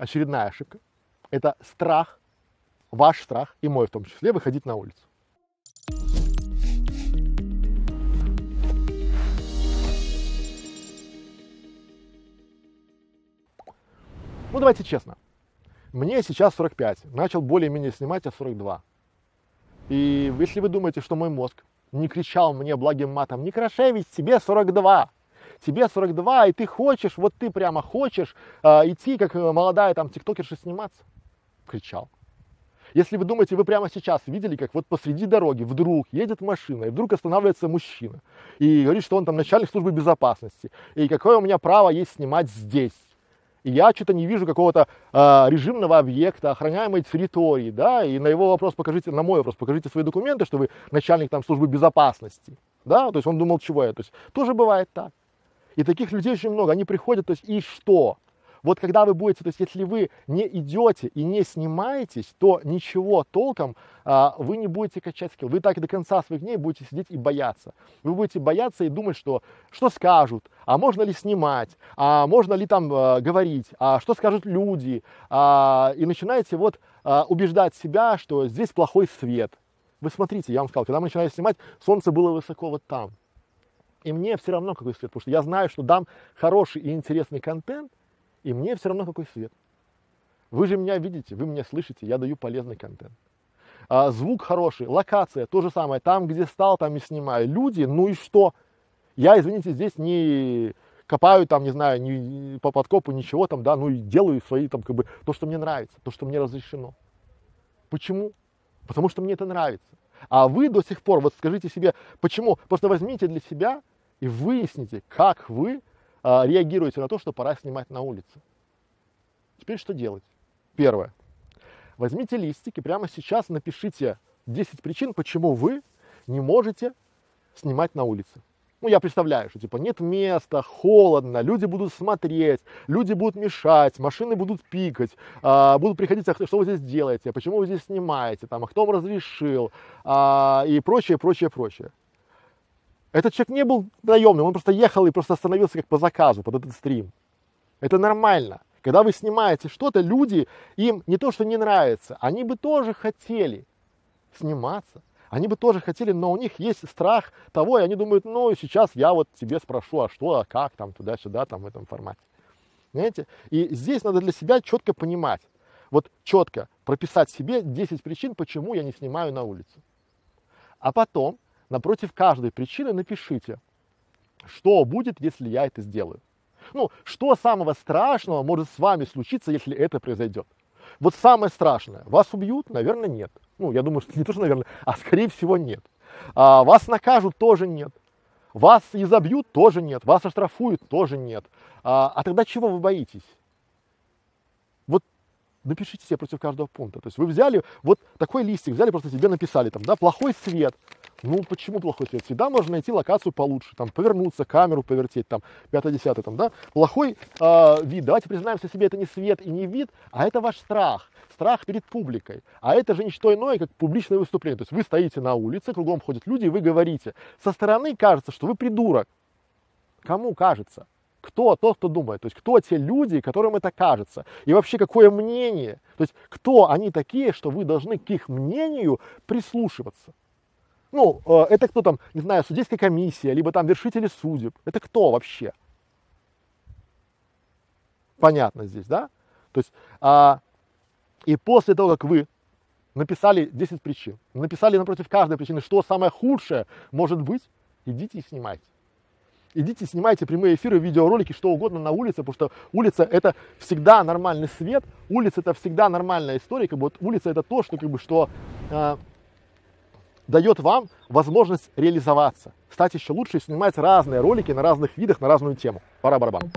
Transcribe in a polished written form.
очередная ошибка. Это страх, ваш страх и мой в том числе, выходить на улицу. Ну, давайте честно. Мне сейчас 45, начал более-менее снимать, а 42. И если вы думаете, что мой мозг не кричал мне благим матом: не Некрашевич, тебе 42, тебе 42, и ты хочешь, вот ты прямо хочешь идти, как молодая там тиктокерша, сниматься, кричал. Если вы думаете, вы прямо сейчас видели, как вот посреди дороги вдруг едет машина, и вдруг останавливается мужчина, и говорит, что он там начальник службы безопасности, и какое у меня право есть снимать здесь. И я что-то не вижу какого-то режимного объекта, охраняемой территории, да, и на его вопрос покажите, на мой вопрос покажите свои документы, что вы начальник там службы безопасности, да, то есть он думал, чего я, то есть тоже бывает так. И таких людей очень много, они приходят, то есть и что? Вот когда вы будете, то есть если вы не идете и не снимаетесь, то ничего толком вы не будете качать скилл. Вы так и до конца своих дней будете сидеть и бояться. Вы будете бояться и думать, что скажут, а можно ли снимать, а можно ли там говорить, а что скажут люди. И начинаете вот убеждать себя, что здесь плохой свет. Вы смотрите, я вам сказал, когда мы начинали снимать, солнце было высоко вот там. И мне все равно какой свет, потому что я знаю, что дам хороший и интересный контент, и мне все равно какой свет. Вы же меня видите, вы меня слышите, я даю полезный контент. Звук хороший, локация, то же самое. Там, где стал, там и снимаю. Люди, ну и что? Я, извините, здесь не копаю там, не знаю, не по подкопу, ничего там, да, ну и делаю свои там как бы то, что мне нравится, то, что мне разрешено. Почему? Потому что мне это нравится. А вы до сих пор, вот скажите себе, почему? Просто возьмите для себя и выясните, как вы реагируете на то, что пора снимать на улице. Теперь что делать? Первое. Возьмите листик и прямо сейчас напишите 10 причин, почему вы не можете снимать на улице. Ну, я представляю, что типа нет места, холодно, люди будут смотреть, люди будут мешать, машины будут пикать, будут приходить, а что вы здесь делаете, почему вы здесь снимаете, там, а кто вам разрешил, и прочее, прочее, прочее. Этот человек не был наемным, он просто ехал и просто остановился как по заказу под этот стрим. Это нормально. Когда вы снимаете что-то, люди, им не то, что не нравится, они бы тоже хотели сниматься, они бы тоже хотели, но у них есть страх того, и они думают, ну, сейчас я вот тебе спрошу, а что, а как, там, туда-сюда, там, в этом формате. Понимаете? И здесь надо для себя четко понимать, вот четко прописать себе 10 причин, почему я не снимаю на улице. А потом напротив каждой причины напишите, что будет, если я это сделаю. Ну, что самого страшного может с вами случиться, если это произойдет? Вот самое страшное. Вас убьют? Наверное, нет. Ну, я думаю, что не то, что наверное, а скорее всего нет. Вас накажут? Тоже нет. Вас изобьют? Тоже нет. Вас оштрафуют? Тоже нет. А тогда чего вы боитесь? Вот напишите себе против каждого пункта. То есть вы взяли вот такой листик, взяли, просто себе написали там, да, плохой свет. Ну, почему плохой свет? Всегда можно найти локацию получше, там, повернуться, камеру повертеть, там, 5-10, там, да, плохой вид. Давайте признаемся себе, это не свет и не вид, а это ваш страх, страх перед публикой. А это же не что иное, как публичное выступление. То есть вы стоите на улице, кругом ходят люди, и вы говорите. Со стороны кажется, что вы придурок. Кому кажется? Кто тот, кто думает? То есть кто те люди, которым это кажется? И вообще какое мнение? То есть кто они такие, что вы должны к их мнению прислушиваться? Ну, это кто там, не знаю, судейская комиссия, либо там вершители судеб. Это кто вообще? Понятно здесь, да? То есть, и после того, как вы написали 10 причин, написали напротив каждой причины, что самое худшее может быть, идите и снимайте. Идите, снимайте прямые эфиры, видеоролики, что угодно на улице, потому что улица это всегда нормальный свет, улица это всегда нормальная история, как бы вот улица это то, что как бы, дает вам возможность реализоваться, стать еще лучше, и снимать разные ролики на разных видах, на разную тему. Пора барабан.